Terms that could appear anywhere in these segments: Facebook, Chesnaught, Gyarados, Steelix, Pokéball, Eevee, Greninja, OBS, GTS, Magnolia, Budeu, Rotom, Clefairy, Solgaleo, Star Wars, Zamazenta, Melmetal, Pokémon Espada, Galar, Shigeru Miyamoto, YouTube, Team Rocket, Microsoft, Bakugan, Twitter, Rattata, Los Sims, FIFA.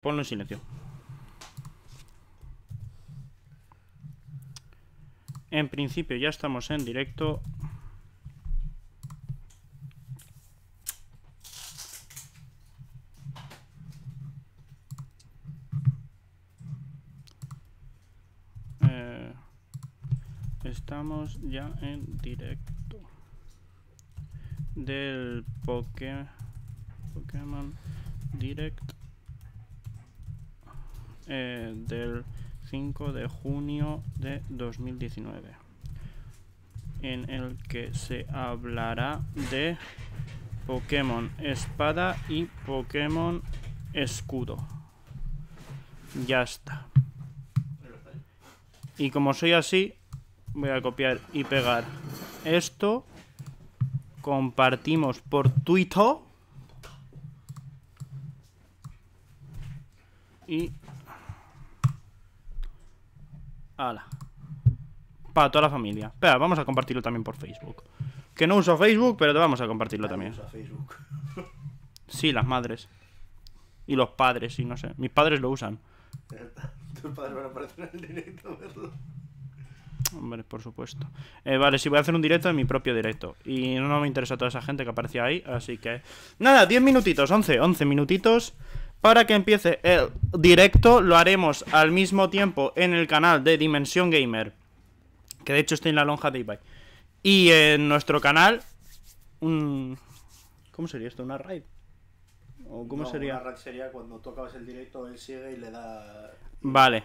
Ponlo en silencio. En principio ya estamos en directo. Estamos ya en directo del Pokémon Direct del 5 de junio de 2019, en el que se hablará de Pokémon Espada y Pokémon Escudo. Ya está. Y como soy así, voy a copiar y pegar esto. Compartimos por Twitter. Y... ala. Para toda la familia. Espera, vamos a compartirlo también por Facebook. Que no uso Facebook, pero te vamos a compartirlo también. Sí, las madres. Y los padres, y no sé. Mis padres lo usan. Tus padres van a aparecer en el directo a verlo. Hombre, por supuesto. Vale, sí, voy a hacer un directo en mi propio directo. Y no me interesa toda esa gente que aparecía ahí. Así que... nada, 10 minutitos, 11 minutitos para que empiece el directo. Lo haremos al mismo tiempo en el canal de Dimensión Gamer, que de hecho está en la lonja de Eevee. Y en nuestro canal... ¿cómo sería esto? ¿Una raid? ¿O cómo sería? Una raid sería cuando tú acabas el directo, él sigue y le da... vale.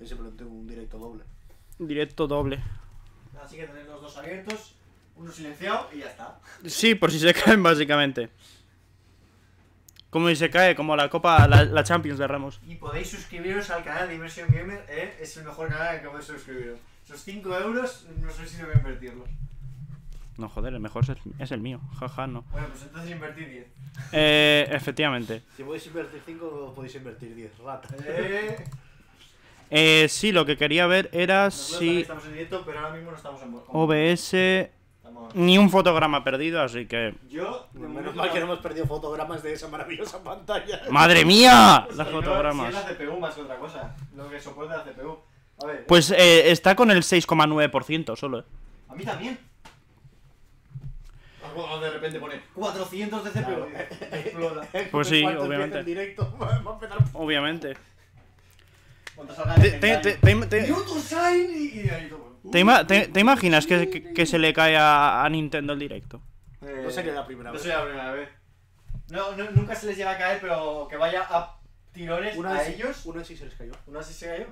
Él se plantea un directo doble. Directo doble. Así que tenéis los dos abiertos, uno silenciado y ya está. Sí, por si se caen, básicamente. Como si se cae, como la Copa, la Champions de Ramos. Y podéis suscribiros al canal de Dimension Gamer, es el mejor canal al que podéis suscribiros. Esos 5 euros no soy sino que invertirlos. No, joder, el mejor es el mío. Jaja, no. Bueno, pues entonces invertid 10. Efectivamente. Si podéis invertir 5, podéis invertir 10. Rata. Sí, lo que quería ver era si... estamos en directo, pero ahora mismo no estamos en OBS, estamos... ni un fotograma perdido, así que... yo, de menos mal que no hemos perdido fotogramas de esa maravillosa pantalla. ¡Madre mía! Las fotogramas. Si es la CPU más que otra cosa, lo que soporta la CPU. A ver, pues está con el 6,9% solo. A mí también. De repente pone 400 de CPU. Claro. Explota. Pues sí, obviamente. Directo, obviamente. ¿Te imaginas que se le cae a Nintendo el directo? No sería la primera vez. No sería la primera vez. No, nunca se les llega a caer, pero que vaya a tirones a ellos. Una sí se les cayó. Una sí se cayó.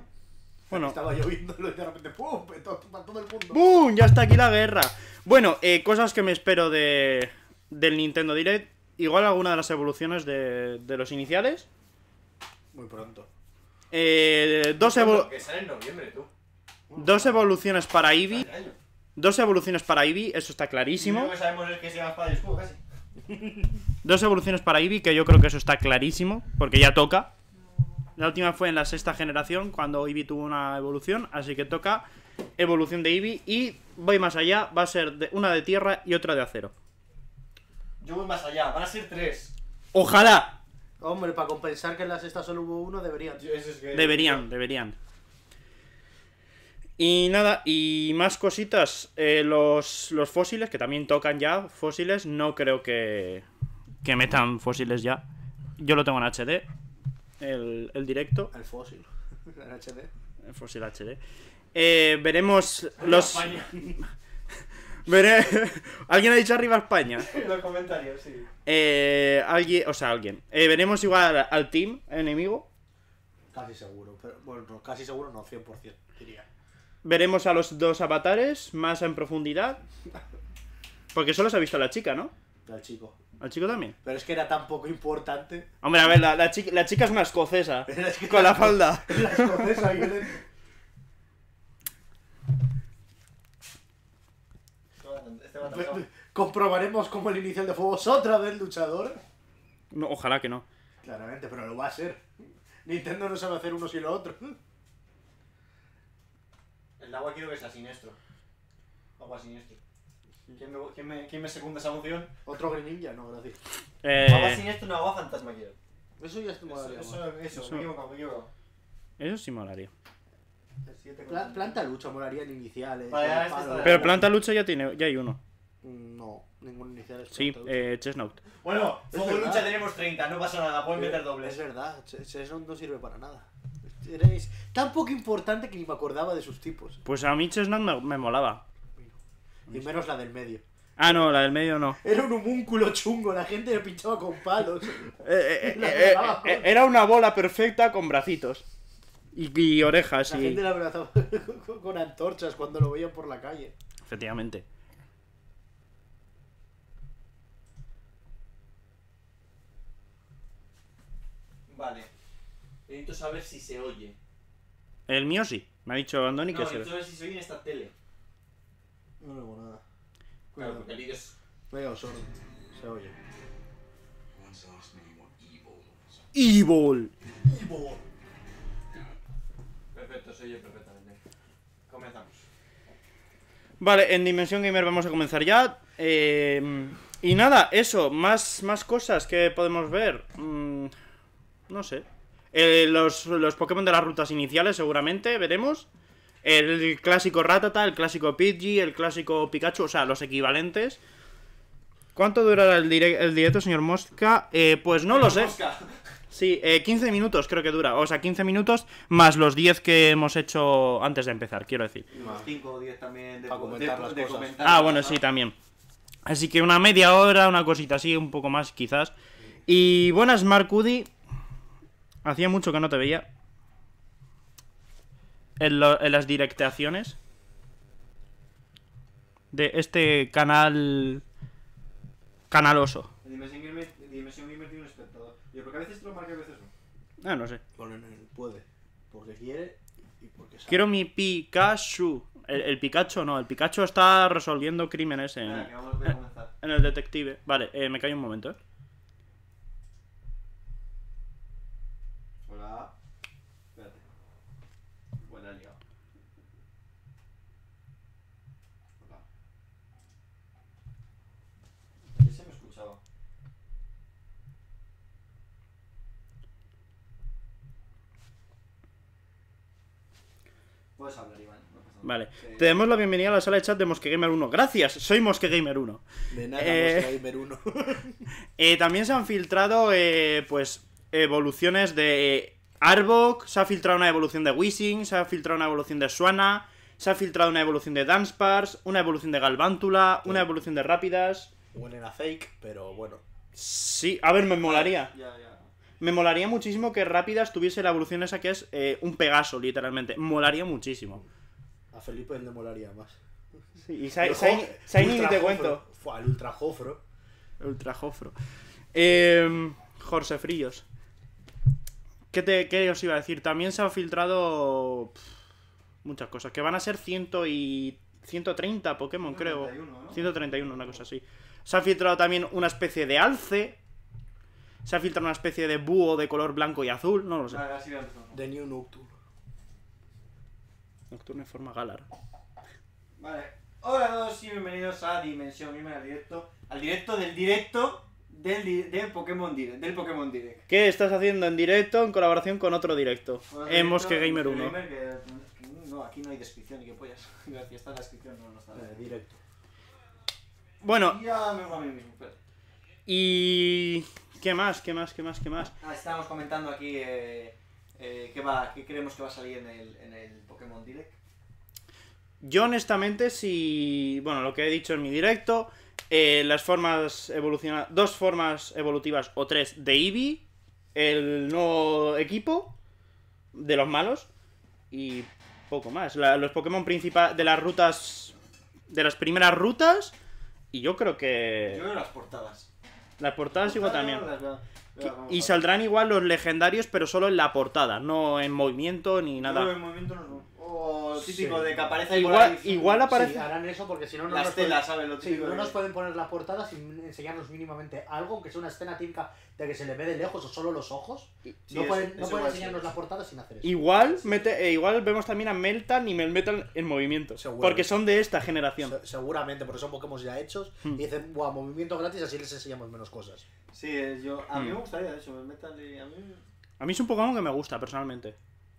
Bueno. Estaba lloviendo y de repente ¡pum! Para todo el mundo. ¡Bum! Ya está aquí la guerra. Bueno, cosas que me espero del Nintendo Direct. Igual alguna de las evoluciones de los iniciales. Muy pronto. Dos evoluciones para Eevee. Dos evoluciones para Eevee, eso está clarísimo. Dos evoluciones para Eevee, que yo creo que eso está clarísimo, porque ya toca. La última fue en la 6ª generación, cuando Eevee tuvo una evolución, así que toca evolución de Eevee. Y voy más allá, va a ser una de tierra y otra de acero. Yo voy más allá, van a ser 3. ¡Ojalá! Hombre, para compensar que en la 6ª solo hubo uno, deberían. Deberían. Y nada, y más cositas. Los fósiles, que también tocan ya fósiles. No creo que metan fósiles ya. Yo lo tengo en HD. El directo. El fósil. El HD. El fósil HD. Veremos los... ¿Alguien ha dicho arriba España? En los comentarios, sí. Alguien. Veremos igual al team enemigo. Casi seguro, pero bueno, casi seguro no, 100% diría. Veremos a los dos avatares más en profundidad. Porque solo se ha visto a la chica, ¿no? Al chico. ¿Al chico también? Pero es que era tan poco importante. Hombre, a ver, la chica es una escocesa. Es que con la falda. La escocesa, comprobaremos como el inicial de fuego es otra vez luchador. No, ojalá que no. Claramente, pero lo va a ser. Nintendo no sabe hacer uno sin lo otro. El agua quiero que sea siniestro. Agua siniestro. ¿Quién me secunda esa moción? Otro Greninja, no, gracias. Agua siniestro, no, agua fantasma quiero. Eso ya está molaría. Eso, me equivoco. Eso sí molaría. Planta lucha molaría en iniciales. Vale, pero planta lucha ya tiene, ya hay uno. No, ningún inicial es planta lucha. Sí, Chesnaught. Bueno, como lucha tenemos 30, no pasa nada, pueden meter dobles. Es verdad, Chesnaught no sirve para nada. Es tan poco importante que ni me acordaba de sus tipos. Pues a mí Chesnaught me molaba. Y menos la del medio. Ah, no, la del medio no. Era un homúnculo chungo, la gente le pinchaba con palos. Era una bola perfecta con bracitos. Y orejas. La gente la abrazaba con antorchas cuando lo veían por la calle. Efectivamente. Vale. Necesito saber si se oye. El mío sí. Me ha dicho Andoni que se oye. No, necesito saber si se oye en esta tele. No veo nada. Claro, porque el vídeo es... Veo sordo. Se oye. Evil. Perfecto, se oye perfectamente. Comenzamos. Vale, en Dimensión Gamer vamos a comenzar ya. Y nada, eso. Más cosas que podemos ver. No sé. Los Pokémon de las rutas iniciales seguramente, veremos. El clásico Rattata, el clásico Pidgey, el clásico Pikachu, o sea, los equivalentes. ¿Cuánto durará el directo, señor Mosca? Pues no lo sé. Sí, 15 minutos creo que dura, o sea, 15 minutos más los 10 que hemos hecho antes de empezar, quiero decir. Y más 5 o 10 también de comentar las cosas. Ah, bueno, sí, también. Así que una media hora, una cosita así, un poco más quizás. Y buenas, Marcudi. Hacía mucho que no te veía. En las directaciones de este canaloso. Dimensión Gamer tiene un espectador. Yo porque a veces te lo marca y a veces no. Ah, no sé. Puede. Porque quiere y porque sabe. Quiero mi Pikachu. El Pikachu no. El Pikachu está resolviendo crímenes en, que vamos a comenzar. En el detective. Vale, me callo un momento, Hola. Puedes hablar, Iván. No pasa nada. Vale, sí. Te damos la bienvenida a la sala de chat de Mosquegamer 1. Gracias, soy Mosquegamer 1. De nada, Mosquegamer 1. También se han filtrado, pues, evoluciones de Arbok. Se ha filtrado una evolución de Wishing. Se ha filtrado una evolución de Suana. Se ha filtrado una evolución de Danspars. Una evolución de Galvántula. Sí. Una evolución de Rápidas. Huelen a fake, pero bueno. Sí, a ver, me molaría. Ya. Me molaría muchísimo que Rápidas tuviese la evolución esa que es un Pegaso, literalmente. Molaría muchísimo. A Felipe le molaría más. Sí, y Saini ni te cuento. Fue al Ultrajofro. El Ultrajofro. Jorge Fríos. ¿Qué os iba a decir? También se han filtrado muchas cosas. Que van a ser 130 Pokémon, 131, creo. ¿No? 131, una cosa así. Se ha filtrado también una especie de alce. Se ha filtrado una especie de búho de color blanco y azul, no lo sé. The New Nocturne. Nocturne en forma Galar. Vale. Hola a todos y bienvenidos a Dimensión Gamer al directo del directo del Pokémon Direct. ¿Qué estás haciendo en directo en colaboración con otro directo? En Mosquegamer 1. No, aquí no hay descripción ni que pollas. Aquí está la descripción, no está. Directo. Bueno. Ya me voy a mí mismo, pero... Y... ¿Qué más? Ah, estábamos comentando aquí qué creemos que va a salir en el Pokémon Direct. Yo honestamente, bueno, lo que he dicho en mi directo, las formas evolucionadas, 2 formas evolutivas o 3 de Eevee, el nuevo equipo de los malos y poco más. Los Pokémon principales de las rutas, de las primeras rutas, y yo creo que... Yo veo las portadas. Las portadas igual también. Y saldrán igual los legendarios, pero solo en la portada, no en movimiento ni nada. No, en movimiento no. O lo típico de que aparece igual aparece. Sí, harán eso porque si no, no las telas, ¿sabes? Lo típico, sí, no nos pueden poner la portada sin enseñarnos mínimamente algo, aunque sea una escena típica de que se le ve de lejos o solo los ojos. Sí, no pueden enseñarnos la portada sin hacer eso. Igual vemos también a Meltan y Melmetal en movimiento, porque son de esta generación. Seguramente, porque son Pokémon ya hechos y dicen, buah, movimiento gratis, así les enseñamos menos cosas. Sí, a mí me gustaría, de hecho, Melmetal y a mí... A mí es un Pokémon que me gusta, personalmente.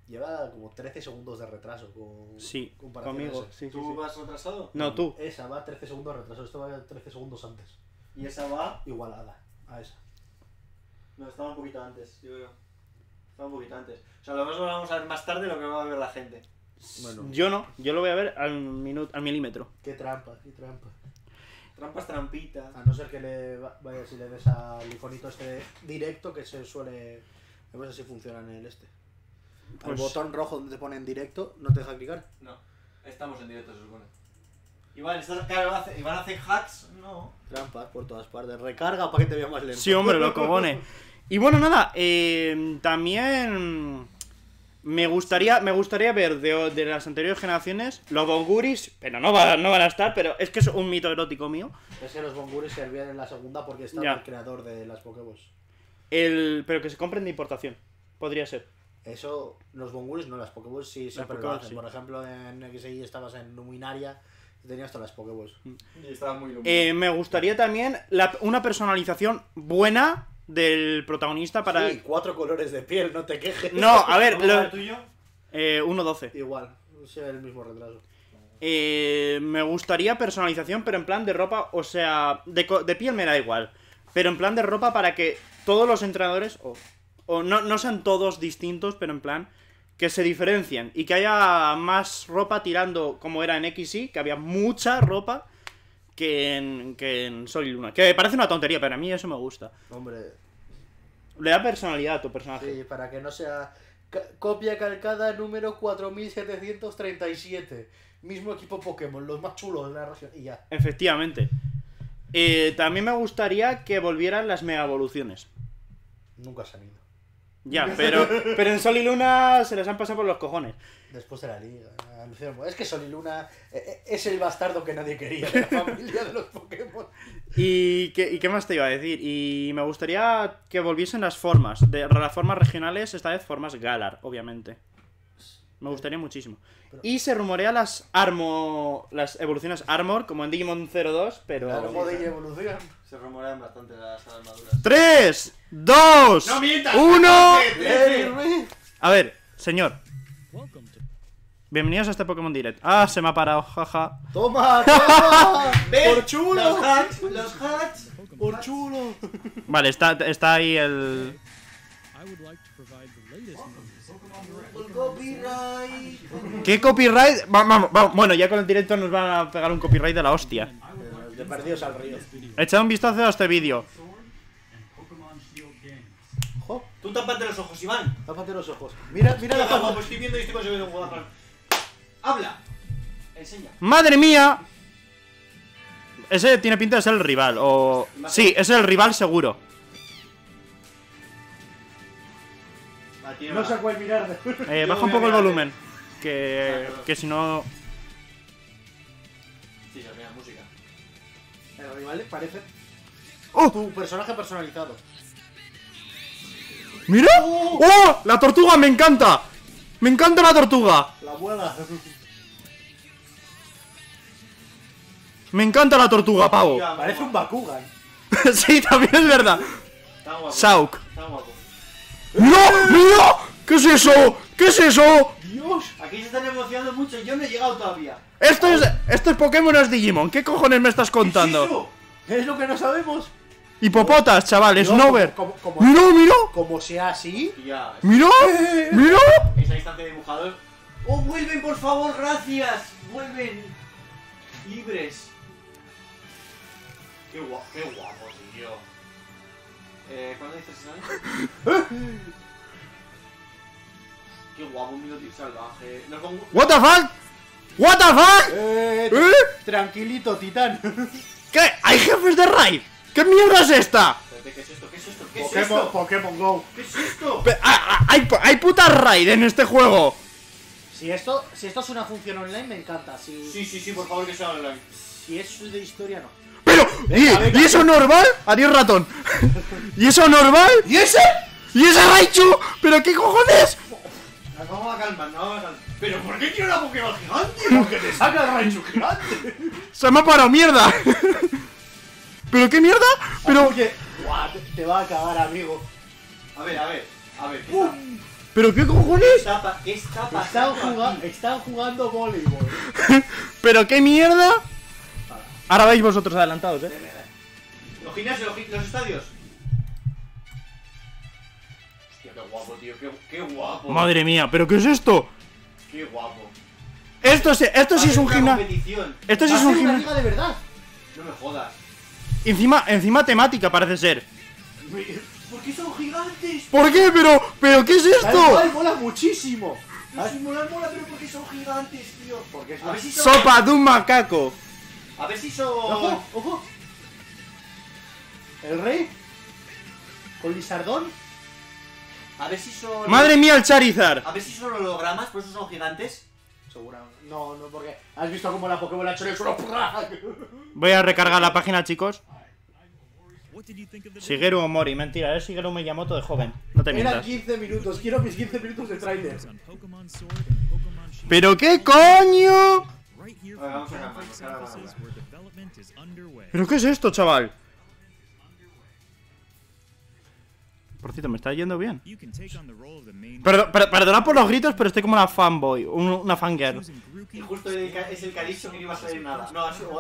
Lleva como 13 segundos de retraso. Sí, conmigo. Sí, ¿tú vas retrasado? No, tú. Esa va 13 segundos de retraso, esto va 13 segundos antes. ¿Y esa va? Igualada a esa. No, estaba un poquito antes, yo creo. Estaba un poquito antes. O sea, lo más lo vamos a ver más tarde lo que va a ver la gente. Bueno. Yo no, yo lo voy a ver al milímetro. Qué trampa, qué trampa. Trampas, trampitas. A no ser que si le des al iconito este directo que se suele... A ver si funciona en el este. Pues... El botón rojo donde te pone en directo, ¿no te deja clicar? No, estamos en directo, se supone. Igual, ¿Iván hace hacks? No. Trampas por todas partes. Recarga para que te vea más lento. Sí, hombre, lo cojones. Y bueno, nada, también me gustaría ver de las anteriores generaciones los bonguris, pero no van a estar, pero es que es un mito erótico mío. Es que los bonguris servían en la segunda porque estaba el creador de las Pokéballs. Pero que se compren de importación, podría ser. Eso, los bonguris no, las Pokéballs sí siempre lo hacen. Sí. Por ejemplo, en XY estabas en Luminaria y tenías todas las Pokéballs. Y estabas muy iluminado. Me gustaría también una personalización buena del protagonista para... Sí, 4 colores de piel, no te quejes. No, a ver... ¿Cómo el tuyo? 1.12. Igual, o sea, el mismo retraso. Me gustaría personalización, pero en plan de ropa, o sea, de piel me da igual. Pero en plan de ropa para que todos los entrenadores, o no sean todos distintos, pero en plan que se diferencien y que haya más ropa tirando como era en XY, que había mucha ropa que en Sol y Luna. Que parece una tontería, pero a mí eso me gusta. Hombre. Le da personalidad a tu personaje. Sí, para que no sea copia calcada número 4737. Mismo equipo Pokémon, los más chulos de la región y ya. Efectivamente. También me gustaría que volvieran las mega evoluciones. Nunca se han ido. Ya, pero en Sol y Luna se les han pasado por los cojones. Después de la liga. Es que Sol y Luna es el bastardo que nadie quería de la familia de los Pokémon. ¿Y qué más te iba a decir? Y me gustaría que volviesen las formas. Las formas regionales, esta vez formas Galar, obviamente. Me gustaría muchísimo. Y se rumorea las evoluciones Armor, como en Digimon 02, pero... Armor de evolución. Se rumorean bastante las armaduras. ¡3, 2, 1! A ver, señor. Bienvenidos a este Pokémon Direct. Ah, se me ha parado, jaja. ¡Toma, toma! ¡Por chulo! ¡Los hats! ¡Por chulo! Vale, está ahí el... Copyright. ¿Qué copyright? Vamos, bueno, ya con el directo nos van a pegar un copyright de la hostia. De perdidos al río. Echad un vistazo a este vídeo. Tú tápate los ojos, Iván. Tápate los ojos. Mira la capa. Estoy viendo y estoy consiguiendo un jugador. Habla. Enseña. ¡Madre mía! Ese tiene pinta de ser el rival. O... Sí, es el rival seguro. No sé cuál mirar. Baja un poco el volumen. Que si no. Sí, se mira, música. El rival parece. ¡Oh! Tu personaje personalizado. ¡Mira! ¡Oh! ¡Oh! ¡La tortuga me encanta! ¡Me encanta la tortuga! La abuela. Me encanta la tortuga, pavo. Parece un Bakugan. Sí, también es verdad. Está guapo. Sauk. Está guapo. ¡No! ¡No! ¿Qué es eso? ¿Qué es eso? Dios, aquí se están emocionando mucho, yo no he llegado todavía. Esto es Pokémon, no es Digimon. ¿Qué cojones me estás contando? ¿Qué es eso? ¿Qué es lo que no sabemos? Hipopotas, chavales, no ver. ¡Miró, miró! Como sea así. ¡Miró! ¡Miró! Esa instancia de dibujados. ¡Oh, vuelven, por favor! ¡Gracias! ¡Vuelven! Libres. Qué guapo, tío. ¿Cuándo dices eso? Qué guapo, un minuto salvaje. What the fuck? What the fuck? Tranquilito, titán. ¿Qué? ¿Hay jefes de raid? ¿Qué mierda es esta? ¿Qué es esto? ¿Qué es esto? ¿Qué es esto? Pokémon GO. ¿Qué es esto? Hay puta raid en este juego. Si esto es una función online, me encanta. Sí, por favor, que sea online. Si es de historia, no. ¡Pero! Venga, ¿y eso normal? Adiós, ratón. ¿Y eso normal? ¿Y ese? ¿Y ese Raichu? ¿Pero qué cojones? Nos vamos a calmar, nos vamos a calmar. ¿Pero por qué quiero una Pokémon gigante? Porque te saca el Raichu gigante. Se me ha parado, mierda. ¿Pero qué mierda? Pero... Oye, te va a cagar, amigo. A ver. ¿Pero qué cojones? Están jugando voleibol. ¿Pero qué mierda? Ahora vais vosotros adelantados, ¿eh? Los gimnasios, los estadios. Hostia, qué guapo, tío. Qué guapo. Madre mía, ¿pero qué es esto? Qué guapo. Esto sí es un gimnasio. Esto sí es un gimnasio de verdad. No me jodas. Encima temática parece ser. ¿Por qué son gigantes? ¿Por qué? ¿Pero qué es esto? Mola muchísimo. Mola, pero ¿por qué son gigantes, tío? Porque es si son... Sopa de un macaco. A ver si son... ¡Ojo! ¡Ojo! ¿El rey? ¿Con Lizardón? A ver si son... ¡Madre mía, el Charizard! A ver si son hologramas, por eso son gigantes. Seguramente. No, porque... ¿Has visto cómo la Pokémon ha hecho el suelo? Voy a recargar la página, chicos. Shigeru Omori, mentira, es Shigeru Miyamoto de joven. No te mientas. Eran 15 minutos, quiero mis 15 minutos de trailer. ¿Pero qué coño? ¿Pero qué es esto, chaval? Por cierto, me está yendo bien. Perdonad por los gritos, pero estoy como una fanboy, una fangirl. Y justo es el que ha dicho que no iba a salir nada.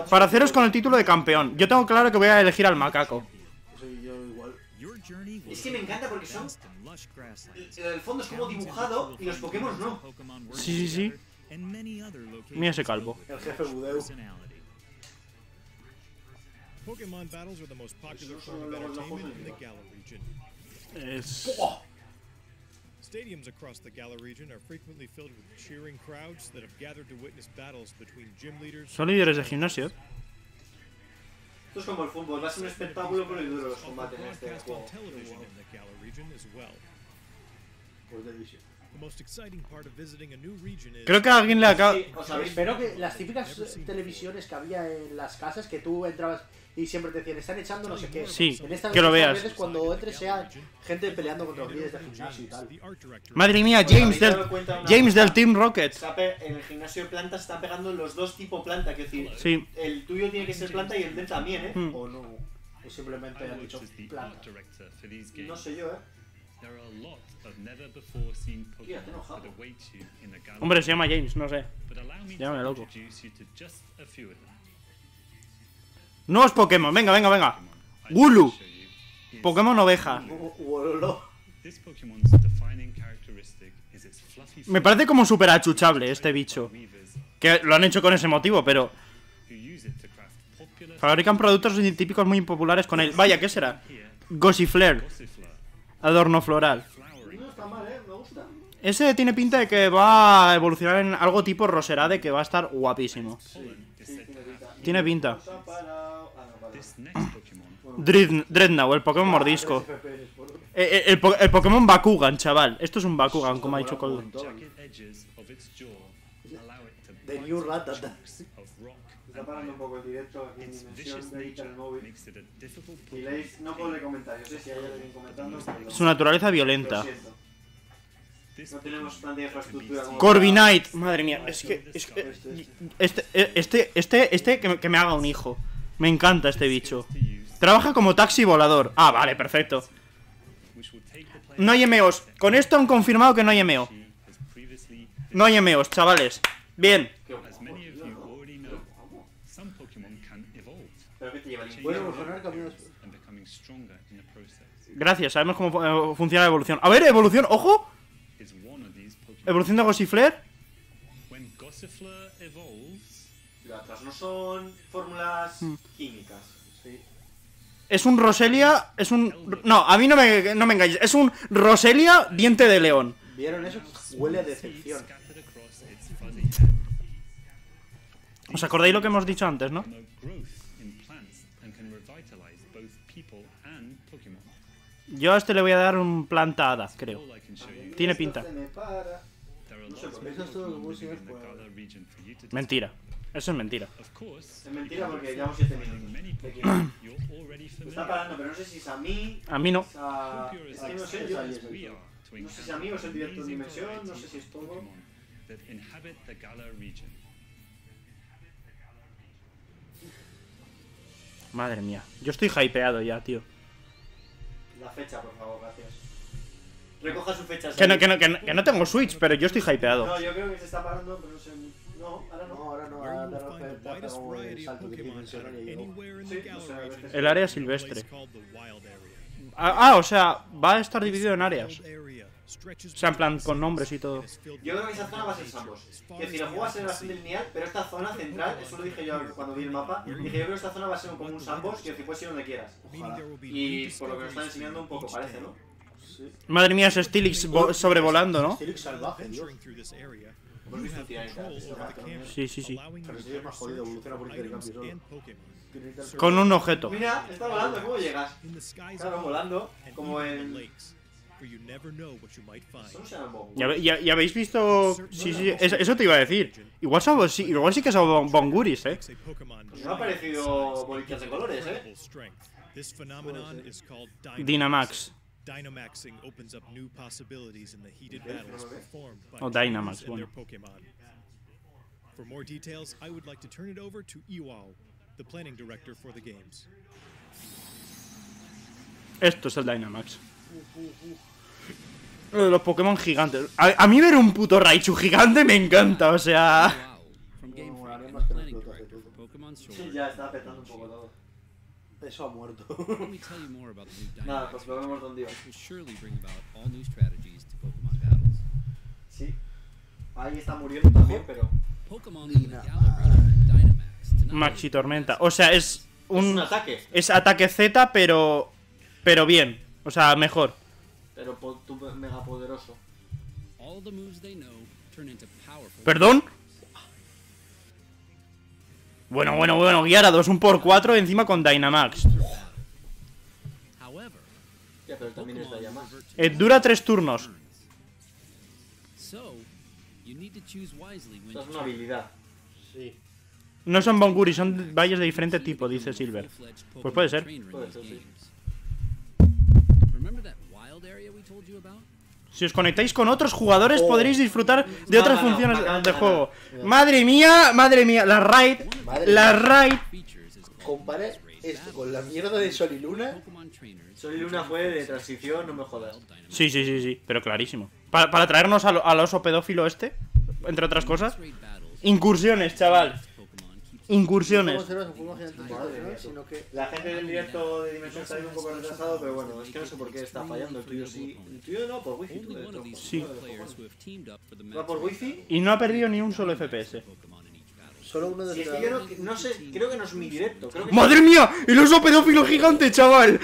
Para haceros con el título de campeón. Yo tengo claro que voy a elegir al macaco. Es que me encanta porque son... El fondo es como dibujado y los Pokémon no. Sí. Mira ese calvo. El jefe Budeu. Es... Stadiums across the Galar region are frequently filled with cheering crowds that have gathered to witness battles between gym leaders. Son líderes de gimnasio. Esto es como el fútbol, va a ser un espectáculo pero duro los combates en este juego. Creo que a alguien le acaba... Sí, espero que las típicas televisiones que había en las casas, que tú entrabas y siempre te decían, están echando no sé qué. Sí, en estas que lo veas. Veces cuando entres sea gente peleando contra los líderes de gimnasio y tal. Madre mía, James del Team Rocket. En el gimnasio de plantas están pegando los dos tipo planta, que decir, sí. El tuyo tiene que ser planta y el de él también, ¿eh? O no, o simplemente han dicho planta. No sé yo, ¿eh? Hombre, se llama James, no sé. Llámame loco. Nuevos Pokémon, venga. Gulu. Pokémon oveja. Me parece como súper achuchable este bicho. Que lo han hecho con ese motivo, pero... Fabrican productos típicos muy impopulares con él. Vaya, ¿qué será? Gossifleur. Adorno floral. No está mal, ¿eh? Me gusta. Ese tiene pinta de que va a evolucionar en algo tipo Roserade, que va a estar guapísimo. Tiene pinta. Dreadnought, el Pokémon mordisco. El Pokémon Bakugan, chaval. Esto es un Bakugan, como ha dicho Colin. The New Rattata. Está parando un poco el directo aquí en Dimensión Gamer el móvil. Y leéis, no ponle comentarios, si hay alguien comentando. Su naturaleza violenta. No tenemos tanta infraestructura como... Corviknight, madre mía, es que que me haga un hijo. Me encanta este bicho. Trabaja como taxi volador. Ah, vale, perfecto. No hay emeos. Con esto han confirmado que no hay emeo. No hay emeos, chavales. Bien. Gracias, sabemos cómo funciona la evolución. A ver, evolución, ojo. Evolución de Gossifleur. Las no son fórmulas químicas. Sí. Es un Roselia, es un... No, a mí no me engañéis. Es un Roselia diente de león. ¿Vieron eso? Huele a decepción. ¿Os acordáis lo que hemos dicho antes, no? Yo a este le voy a dar un plantada, creo. Tiene pinta. Mentira. Eso es mentira. Es mentira porque llevamos 7 minutos. Me está parando, pero no sé si es a mí. A mí no. A mí no sé, yo no sé si a mí o es el directo de Dimensión, no sé si es todo. Madre mía. Yo estoy hypeado ya, tío. La fecha, por favor, gracias. Recoja su fecha. Que no tengo Switch, pero yo estoy hypeado. No, yo creo que se está parando, pero no sé. No, ahora no. El área silvestre. O sea, va a estar dividido en áreas. O sea, en plan, con nombres y todo. Yo creo que esa zona va a ser Sambos. Es decir, el juego va a ser bastante lineal, pero esta zona central, eso lo dije yo cuando vi el mapa. Dije, yo creo que esta zona va a ser como un Sambos, que puedes ir donde quieras. Ojalá. Y por lo que nos están enseñando un poco, parece, ¿no? Sí. Madre mía, es Steelix sobrevolando, ¿no? Steelix salvaje, Dios. Sí, sí, sí. Con un objeto. Mira, está volando, ¿cómo llegas? Claro, volando, como en... ¿Ya habéis visto? Sí, sí, eso te iba a decir. Igual sí que son bonguris, ¿eh? Pues me ha parecido bolitas de colores, ¿eh? Dynamax. Dynamaxing opens up new possibilities in the heated battles performed by Dynamax and their Pokemon. For more details, I would like to turn it over to Iwao, the planning director for the games. Esto es el Dynamax. Los Pokémon gigantes. A mí ver un puto Raichu gigante me encanta, o sea. Sí, ya está petando un poco todo. Eso ha muerto. Nada, pues lo vemos donde iba. Sí. Ahí está muriendo también, pero... Maxi Tormenta. O sea, es un ataque. Es ataque Z, pero bien. O sea, mejor. Pero tú mega poderoso. ¿Perdón? Bueno, Gyarados, 1×4 encima con Dynamax. Ya, pero también es Dynamax. Dura 3 turnos. Esta es una habilidad. Sí. No son Bonguri, son valles de diferente tipo, dice Silver. Pues puede ser. Puede ser, sí. Si os conectáis con otros jugadores podréis disfrutar de otras funciones de juego. Madre mía, la raid. Compare esto con la mierda de Sol y Luna. Sol y Luna fue de transición, no me jodas. Sí, pero clarísimo. Para traernos al oso pedófilo este, entre otras cosas. Incursiones, chaval. Incursiones. La gente del directo de Dimensión está un poco retrasado, pero bueno, es que no sé por qué está fallando. El tuyo sí. El tuyo no, por wifi. Sí. Va por wifi. Y no ha perdido ni un solo FPS. Solo uno de los. No sé, creo que no es mi directo. ¡Madre mía! ¡El oso pedófilo gigante, chaval!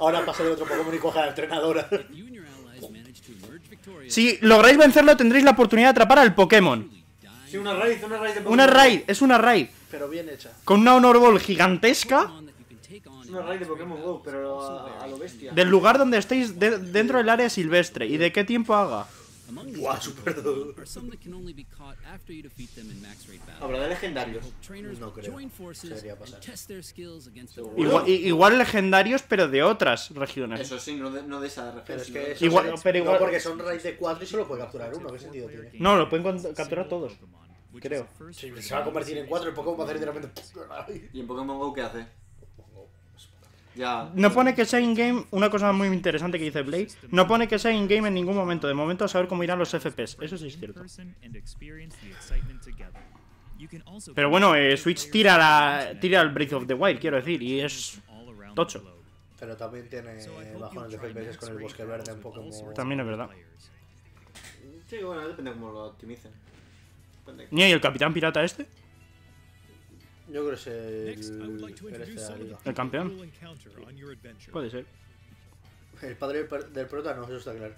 Ahora pasa de otro Pokémon y coja a la entrenadora. Si lográis vencerlo, tendréis la oportunidad de atrapar al Pokémon. Sí, una raid de Pokémon. Una raid, es una raid. Pero bien hecha. Con una Honor Ball gigantesca. Es una raid de Pokémon GO, pero a lo bestia. Del lugar donde estéis dentro del área silvestre. ¿Y de qué tiempo haga? Buah, super duro. Habrá de legendarios. No creo. Sería pasar. Igual legendarios, pero de otras regiones. Eso sí, no de esa región. Pero es que eso igual, pero igual. No, porque son raid de 4 y solo puede capturar uno. ¿Qué sentido tiene? No, lo pueden capturar todos. Creo. Sí, se va a convertir en 4 y Pokémon va a hacer literalmente. ¿Y en Pokémon GO qué hace? Ya. No pone que sea in-game, una cosa muy interesante que dice Blade, no pone que sea in-game en ningún momento, de momento a saber cómo irán los FPS, eso sí es cierto. Pero bueno, Switch tira el Breath of the Wild, quiero decir, y es tocho. Pero también tiene bajones de FPS con el bosque verde un poco como... También es verdad. Sí, bueno, depende de cómo lo optimicen. ¿Ni hay el Capitán Pirata este? Yo creo que es el campeón. Puede ser. El padre del prota no, eso está claro.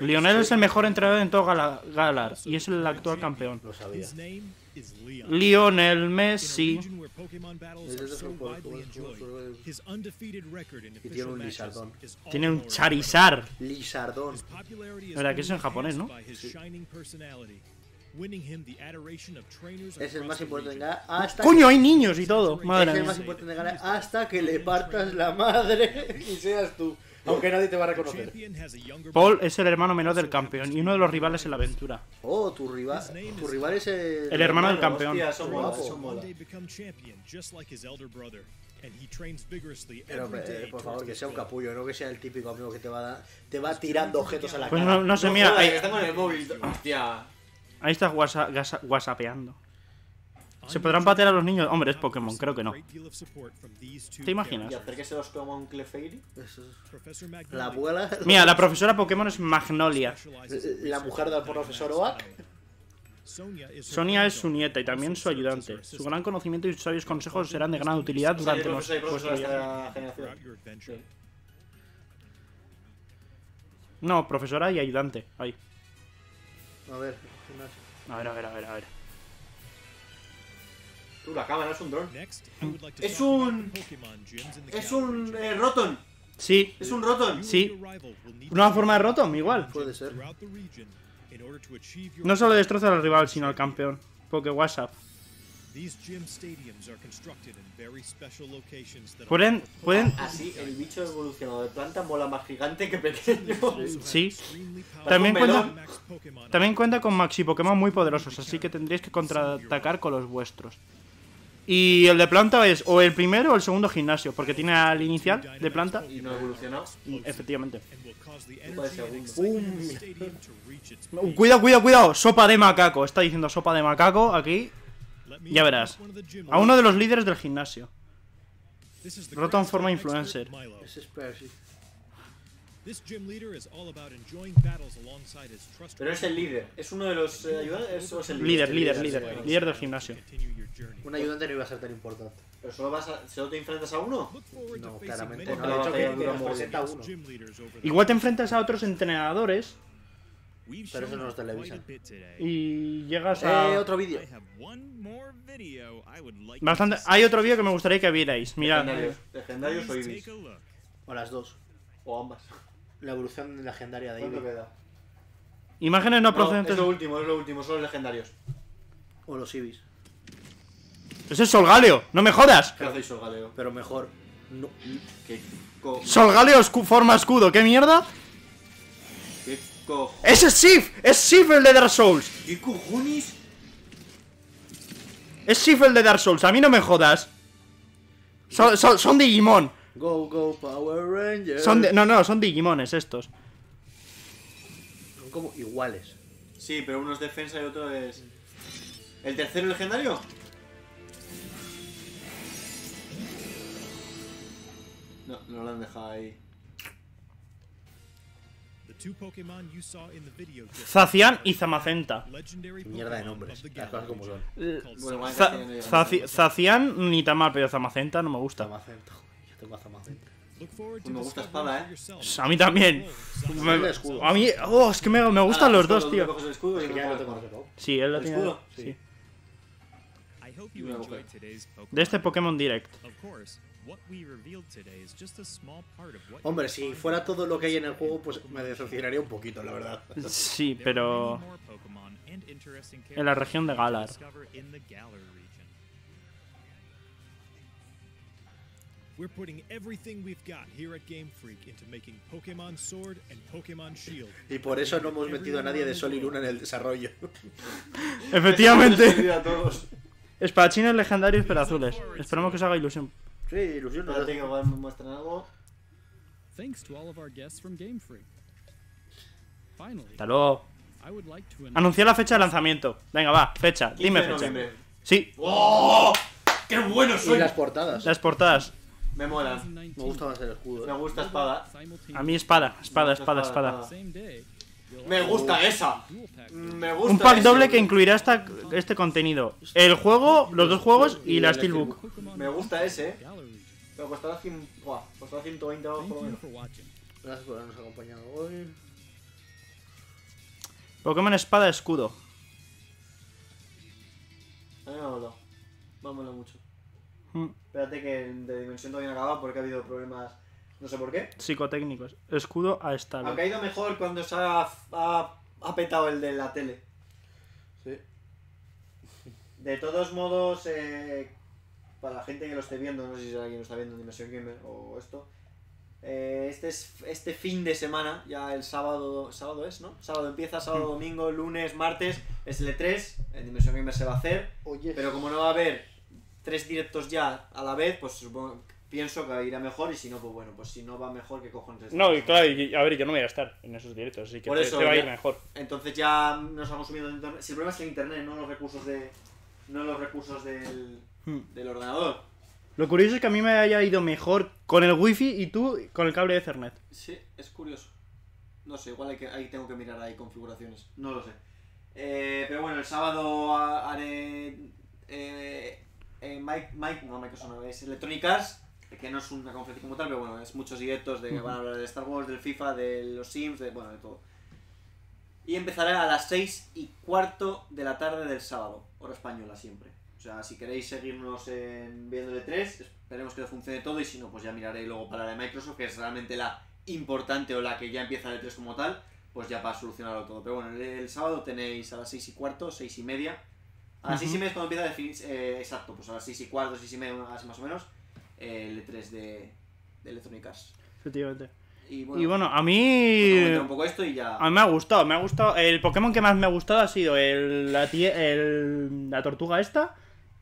Lionel es el mejor entrenador en todo Galar y es el actual campeón. Lo sabía. Lionel Messi. Y tiene un Lizardón. Tiene un Charizard. Lizardón. Verdad que eso en japonés, ¿no? Sí. Es el más importante de ganar hasta... ¡Coño, hay niños y todo! Madre. Es el más importante de ganar hasta que le partas la madre y seas tú. Aunque nadie te va a reconocer. Paul es el hermano menor del campeón y uno de los rivales en la aventura. Oh, tu rival es el hermano del campeón. Hostia, son guapos, son mola. Pero por favor, que sea un capullo, no que sea el típico amigo que te va tirando objetos a la cara. Pues no se mira, ahí está con el móvil. Hostia. Ahí estás whatsappeando. ¿Se podrán patear a los niños? Hombre, es Pokémon, creo que no. ¿Te imaginas? ¿Y hacer que se los toma un Clefairy? La abuela... Mira, la profesora Pokémon es Magnolia. ¿La mujer del profesor Oak? Sonia es su nieta y también su ayudante. Su gran conocimiento y sus sabios consejos serán de gran utilidad durante los... No, profesora y ayudante. Ahí. A ver, a ver. Tú, la cámara es un dron. Es un Rotom. Sí. Es un Rotom. Sí. Una forma de Rotom, igual. Puede ser. No solo destroza al rival, sino al campeón. Poké WhatsApp. Pueden. Así el bicho evolucionado de planta mola más gigante que pequeño. Sí. También cuenta con maxi Pokémon muy poderosos, así que tendréis que contraatacar con los vuestros. Y el de planta es o el primero o el segundo gimnasio, porque tiene al inicial de planta. Y no evolucionado. Efectivamente. Cuidado. Sopa de macaco. Está diciendo sopa de macaco aquí. Ya verás. A uno de los líderes del gimnasio. Rotom forma influencer. Pero es el líder. ¿Es uno de los ayudantes o es el líder? Líder. Líder del gimnasio. Un ayudante no iba a ser tan importante. ¿Pero solo te enfrentas a uno? No, claramente no. De hecho, igual te enfrentas a otros entrenadores. Pero eso no nos televisan. Y llegas a... otro vídeo. Bastante... Hay otro vídeo que me gustaría que vierais. Mirad. Legendarios o Eevee. O las dos. O ambas. La evolución legendaria de Eevee. Imágenes no procedentes... Es lo último, son los legendarios. O los Eevee. Ese es Solgaleo, no me jodas. ¿Qué hacéis Solgaleo? Pero mejor... No. ¿Qué? Solgaleo forma escudo, ¿qué mierda? ¡Ese es Sif! ¡Es Sif el de Dark Souls! ¿Qué cojones? ¡Es Sif el de Dark Souls! ¡A mí no me jodas! Son Digimon. Go Power Rangers. Son Digimones estos. Son como iguales. Sí, pero uno es defensa y otro es... ¿El tercero legendario? No lo han dejado ahí. Zacian y Zamazenta. Mierda de nombres. Zacian ni tan mal, pero Zamazenta no me gusta. Pues me gusta Espada, ¿eh? A mí también. A mí... Oh, es que me gustan los dos, tío. Sí, él lo tiene. Sí. De este Pokémon Direct. Hombre, si fuera todo lo que hay en el juego, pues me decepcionaría un poquito, la verdad. Sí, pero... En la región de Galar. Y por eso no hemos metido a nadie de Sol y Luna en el desarrollo. Efectivamente. Espadachines legendarios pero azules. Esperemos que os haga ilusión. Sí, ilusión. Ahora tengo que me muestran algo. Hasta luego. Anunciar la fecha de lanzamiento. Venga, va, fecha. Dime fecha. Sí. ¡Oh! ¡Qué bueno soy! Y las portadas. Las portadas. Me molan. Me gusta más el escudo. Me gusta Espada. A mí espada. Me gusta esa. Me gusta. Un pack doble que incluirá este contenido. El juego, los dos juegos y la Steelbook. Me gusta ese. Pero costará 120 euros por lo menos. Gracias por habernos acompañado hoy. Pokémon Espada Escudo. A mí me ha molado. Me ha molado mucho. Espérate que de dimensión todavía no acaba porque ha habido problemas. No sé por qué. Psicotécnicos. Escudo a estable. Ha caído mejor cuando se ha petado el de la tele. Sí. De todos modos, para la gente que lo esté viendo, no sé si alguien lo está viendo en Dimensión Gamer o esto. Este fin de semana, ya el sábado. Sábado es, ¿no? Sábado empieza, sábado, domingo, lunes, martes. Es el E3. En Dimensión Gamer se va a hacer. Oh, yes. Pero como no va a haber 3 directos ya a la vez, pues supongo. Pienso que irá mejor y si no, pues bueno, pues si no va mejor, ¿qué cojones? No, y claro, y, a ver, yo no voy a estar en esos directos, así que te va a ir mejor. Entonces ya nos hemos subido en internet. Si el problema es el internet, no los recursos de. No los recursos del ordenador. Lo curioso es que a mí me haya ido mejor con el wifi y tú con el cable de Ethernet. Sí, es curioso. No sé, igual hay que, ahí tengo que mirar ahí configuraciones. No lo sé. Pero bueno, el sábado haré. Microsoft, es Electronic Arts. Que no es una conferencia como tal, pero bueno, es muchos directos de que van a hablar de Star Wars, del FIFA, de los Sims, de bueno, de todo. Y empezará a las 6:15 de la tarde del sábado, hora española siempre. O sea, si queréis seguirnos viendo el E3, esperemos que funcione todo y si no, pues ya miraré luego para la de Microsoft, que es realmente la importante o la que ya empieza el E3 como tal, pues ya para solucionarlo todo. Pero bueno, el sábado tenéis a las 6:15, 6:30. A las 6:30 es cuando empieza a definir, exacto, pues a las 6:15, 6:30, así más o menos. El E3 de Electronic Arts. Efectivamente. Y bueno, a mí. Un poco esto y ya. A mí me ha gustado, me ha gustado. El Pokémon que más me ha gustado ha sido la tortuga esta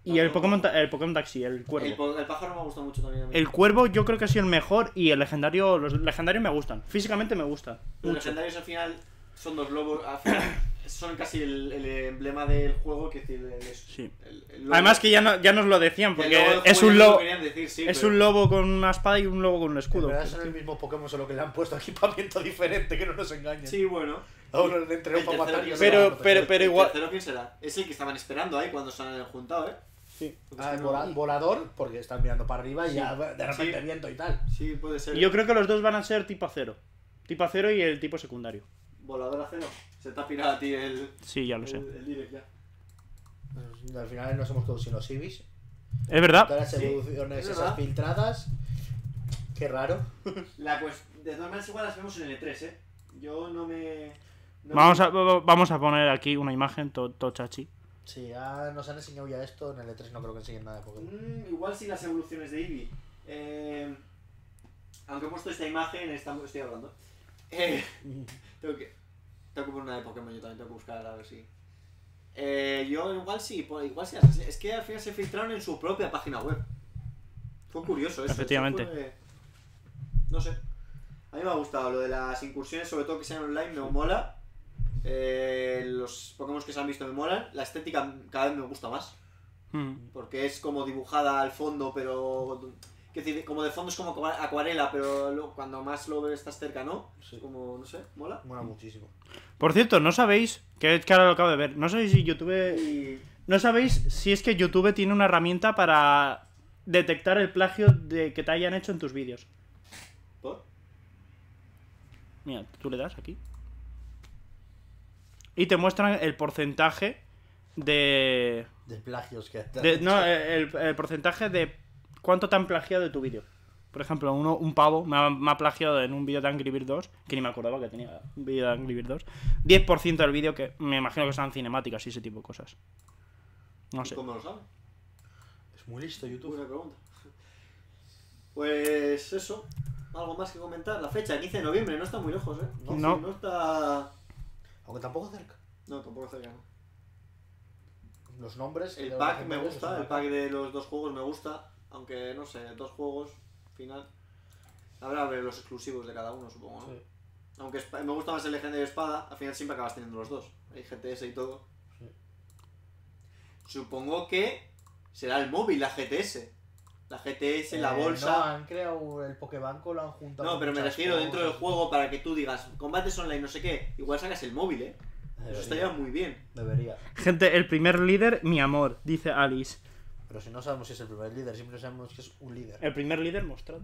y no, el Pokémon Taxi, el cuervo. El pájaro me ha gustado mucho también. A mí. El cuervo yo creo que ha sido el mejor y el legendario. Los legendarios me gustan. Físicamente me gustan. Los legendarios al final son dos lobos. Al final son casi el emblema del juego, que decir, sí. Además que ya nos lo decían, porque es un lobo, decir, sí, es un lobo con una espada y un lobo con un escudo. En verdad son el mismo Pokémon, solo que le han puesto equipamiento diferente, que no nos engañen. Sí, bueno. Pero igual. ¿Quién será? Es el que estaban esperando ahí cuando se han juntado, ¿eh? Sí. Volador, porque están mirando para arriba y sí. Ya de repente sí. Viento y tal. Sí, puede ser. Yo creo que los dos van a ser tipo acero. Tipo acero y el tipo secundario. Volador acero. Se te ha pirado a ti el. Sí, ya lo sé. El direct ya. Al final no somos todos sino Eevees. Es verdad. Todas las evoluciones sí, es esas filtradas. Qué raro. De todas maneras, igual las vemos en el E3, ¿eh? Yo no me. Vamos a poner aquí una imagen, Tochachi. Sí, nos han enseñado ya esto. En el E3 no creo que enseñen nada de Pokémon. Igual sí las evoluciones de Eevee. Aunque he puesto esta imagen, estoy hablando. Tengo que. Tengo que poner una de Pokémon, yo también tengo que buscar a ver si. Yo igual sí. Es que al final se filtraron en su propia página web. Fue curioso eso. Efectivamente. Eso fue, no sé. A mí me ha gustado lo de las incursiones, sobre todo que sean online, me mola. Los Pokémon que se han visto me molan. La estética cada vez me gusta más. Porque es como dibujada al fondo, pero. Es decir, como de fondo es como acuarela, pero cuando más lo ves estás cerca, ¿no? Sí. Como, no sé, mola. Mola muchísimo. Por cierto, no sabéis, que ahora lo acabo de ver, no sabéis si YouTube... No sabéis si es que YouTube tiene una herramienta para detectar el plagio que te hayan hecho en tus vídeos. ¿Por? Mira, tú le das aquí. Y te muestran el porcentaje de... De plagios que te han hecho. No, el porcentaje de... ¿Cuánto te han plagiado de tu vídeo? Por ejemplo, un pavo me ha plagiado en un vídeo de Angry Birds 2, que ni me acordaba que tenía un vídeo de Angry Birds 2. 10% del vídeo, que me imagino que sean cinemáticas y ese tipo de cosas. No sé. ¿Cómo lo sabe? Es muy listo YouTube. Buena pregunta. Pues eso. Algo más que comentar. La fecha, 15 de noviembre, no está muy lejos, ¿eh? No. Sí, no está... Aunque tampoco cerca. No, tampoco cerca, no. Los nombres... El pack me gusta, el pack de los dos juegos me gusta. Aunque, no sé, dos juegos, final. Habrá los exclusivos de cada uno, supongo, ¿no? Sí. Aunque me gusta más el legendario de espada, al final siempre acabas teniendo los dos. Hay GTS y todo. Sí. Supongo que será el móvil, la GTS. La GTS, la bolsa... No, han creado el Pokébanco, lo han juntado... No, pero me refiero dentro del juego para que tú digas, combates online, no sé qué. Igual sacas el móvil, ¿eh? Debería. Eso estaría muy bien. Debería. Gente, el primer líder, mi amor, dice Alice. Pero si no sabemos si es el primer líder, siempre sabemos que es un líder. El primer líder mostrado.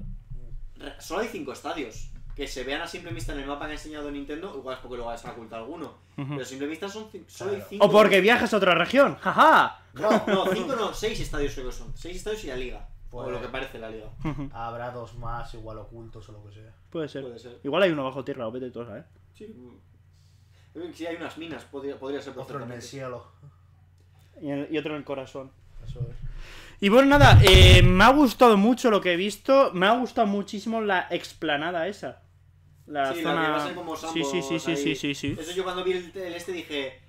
Solo hay 5 estadios. que se vean a simple vista en el mapa que ha enseñado Nintendo, igual es porque lo vas a ocultar alguno. Pero a simple vista son solo 5. O porque viajas a otra región, jaja. No, no, 5 no, 6 estadios creo que son. 6 estadios y la liga. Pues, o lo que parece la liga. Habrá dos más, igual ocultos o lo que sea. Puede ser. Puede ser. Igual hay uno bajo tierra, o vete tú, ¿eh? Sí. Si hay unas minas, podría ser. Otro en el cielo. Y otro en el corazón. Eso es. Y bueno, nada, me ha gustado mucho lo que he visto. Me ha gustado muchísimo la explanada esa. La sí, zona... la que va a ser como Sambos, sí. Eso yo cuando vi el este dije...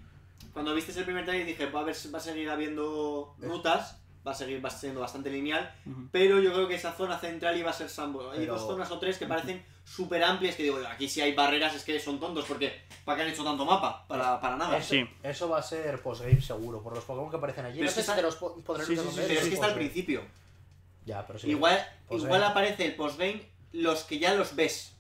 Cuando viste el primer trailer dije, va a seguir habiendo rutas, va a seguir siendo bastante lineal, pero yo creo que esa zona central iba a ser Sambos. Hay dos zonas o tres que parecen súper amplias, que digo, aquí si hay barreras es que son tontos, porque ¿para qué han hecho tanto mapa? Para nada. Eso va a ser postgame seguro, por los Pokémon que aparecen allí. Pero no sé si te los podrán reconocer. Pero es que está al principio. Ya, pero sí. Igual aparece el postgame los que ya los ves.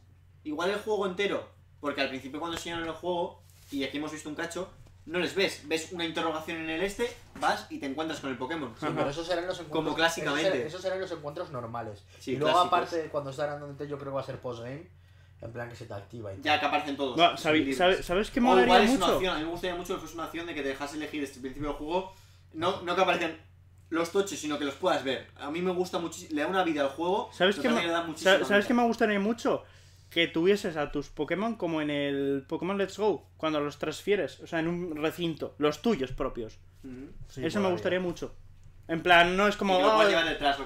Igual el juego entero, porque al principio cuando enseñaron el juego, y aquí hemos visto un cacho... No les ves, ves una interrogación en el este, vas y te encuentras con el Pokémon. Sí, pero esos serán los encuentros. Como clásicamente. Esos serán los encuentros normales. Sí, y luego, clásicos. Aparte, cuando están andando, yo creo que va a ser postgame. En plan que se te activa y ya que aparecen todos. No, ¿sabes qué molaría igual mucho? Una opción, a mí me gustaría mucho que fuese una opción de que te dejas elegir desde el principio del juego. No que aparezcan los tochos, sino que los puedas ver. A mí me gusta muchísimo. Le da una vida al juego. ¿Sabes qué me gustaría mucho? Que tuvieses a tus Pokémon como en el Pokémon Let's Go, cuando los transfieres, o sea, en un recinto, los tuyos propios. Sí, eso me gustaría mucho. En plan, no es como... Lo que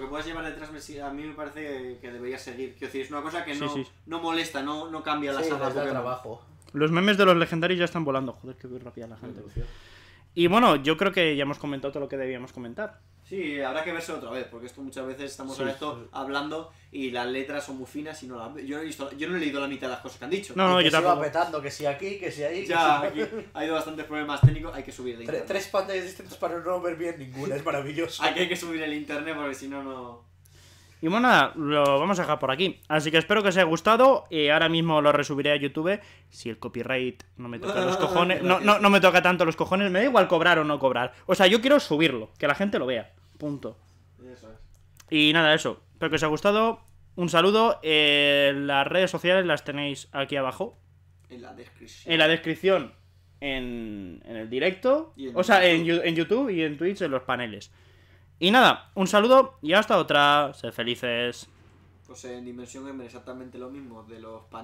puedas llevar detrás a mí me parece que deberías seguir. Quiero decir, es una cosa que no molesta, no cambia la sala de trabajo. Los memes de los legendarios ya están volando. Joder, que voy rápida la gente. Y bueno, yo creo que ya hemos comentado todo lo que debíamos comentar. Sí, habrá que verse otra vez, porque esto muchas veces estamos hablando y las letras son muy finas y no las... Yo no he leído la mitad de las cosas que han dicho. No, yo tampoco. Se va petando, que si aquí, que si ahí... Ya, aquí ha habido bastantes problemas técnicos, hay que subir el internet. Tres pantallas distintas para no ver bien ninguna, es maravilloso. Aquí hay que subir el internet porque si no, no... Y bueno, nada, lo vamos a dejar por aquí. Así que espero que os haya gustado. Ahora mismo lo resubiré a YouTube. Si el copyright no me toca los cojones. No me toca tanto los cojones. Me da igual cobrar o no cobrar. O sea, yo quiero subirlo, que la gente lo vea. Punto. Eso es. Y nada, eso. Espero que os haya gustado. Un saludo. Las redes sociales las tenéis aquí abajo. En la descripción. En la descripción. En el directo. O sea, en YouTube y en Twitch, en los paneles. Y nada, un saludo y hasta otra. Sed felices. Pues en Dimensión Gamer exactamente lo mismo de los